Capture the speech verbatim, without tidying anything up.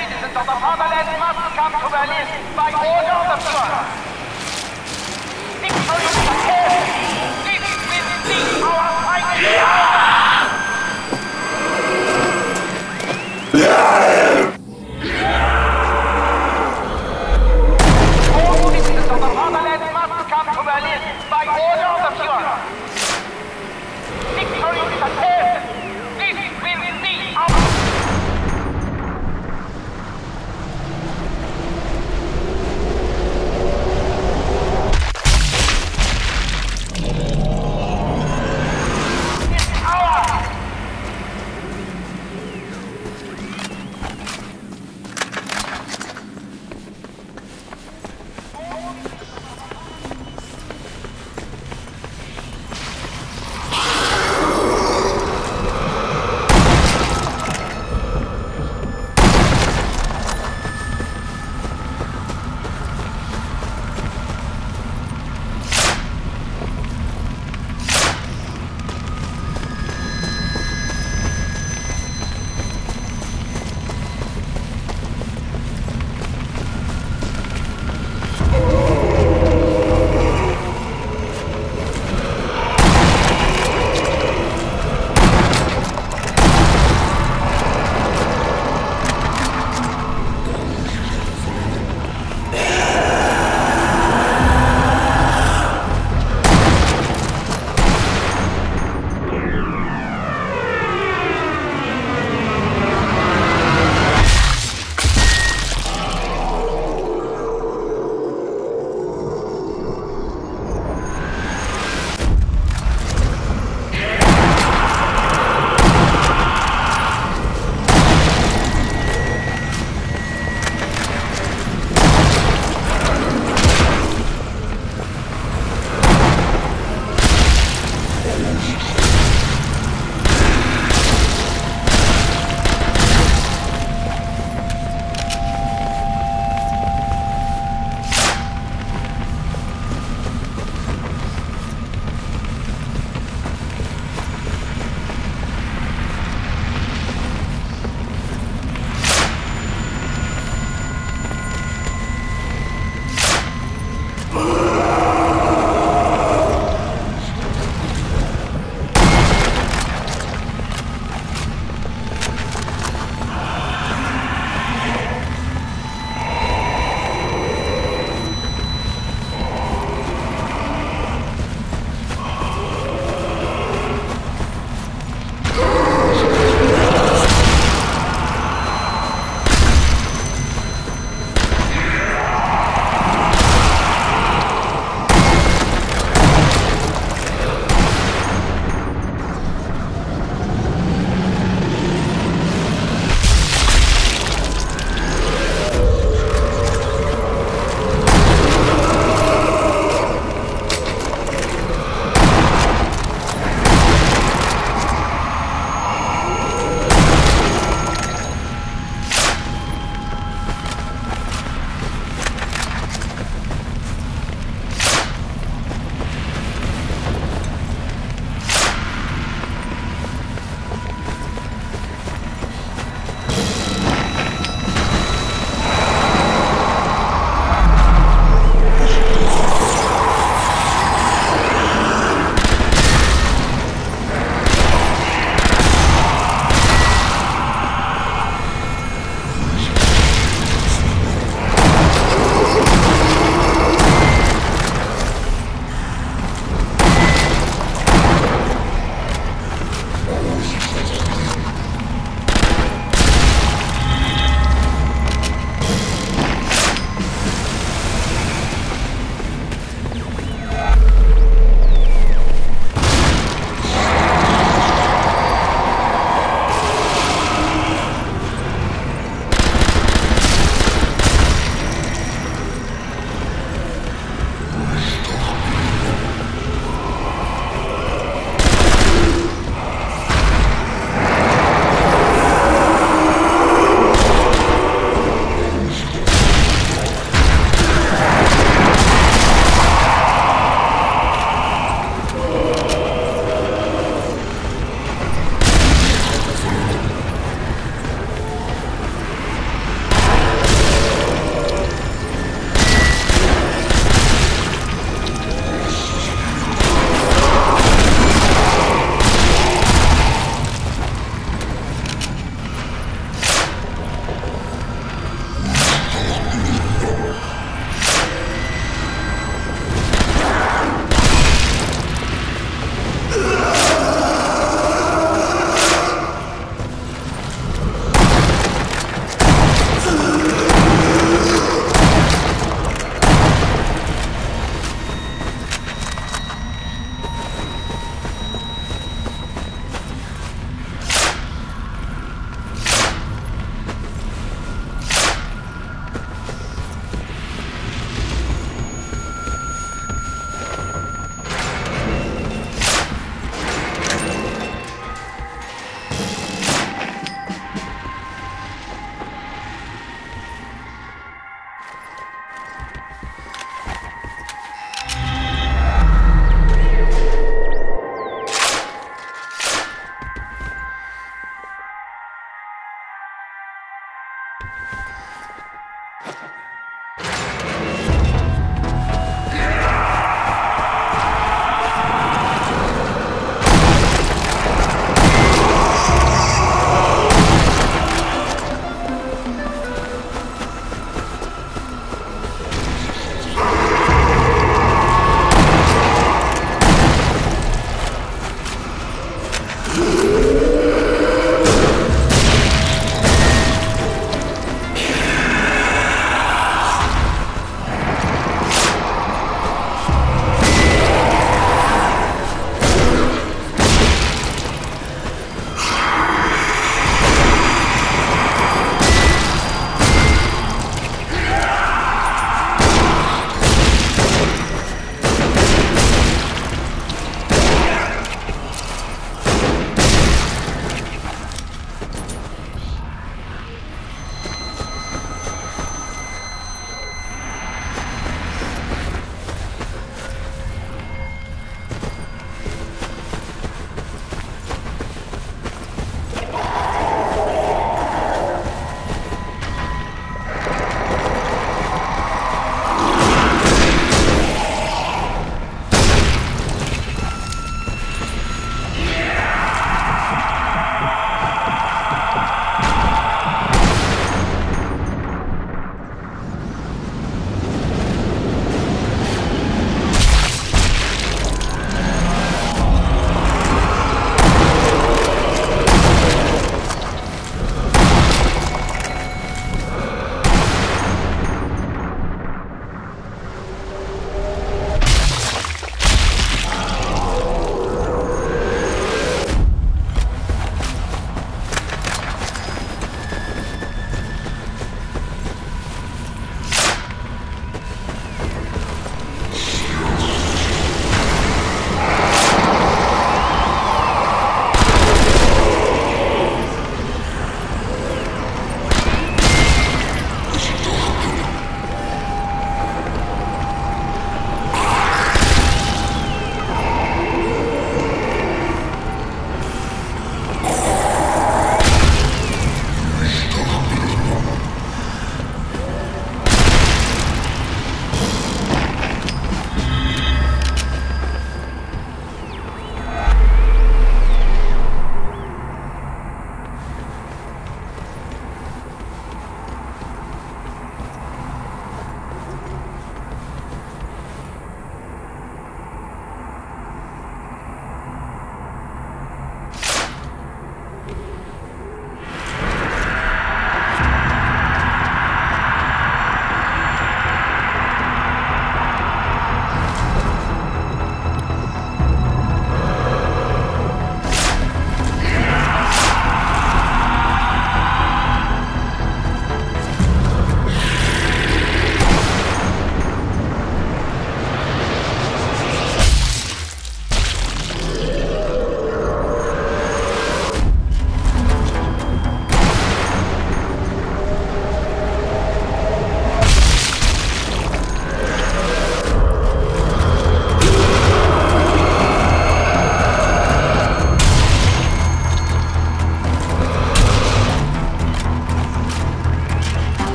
citizens of the fatherland must come to Berlin by order of the Führer. Victory is ahead! This will be our fight!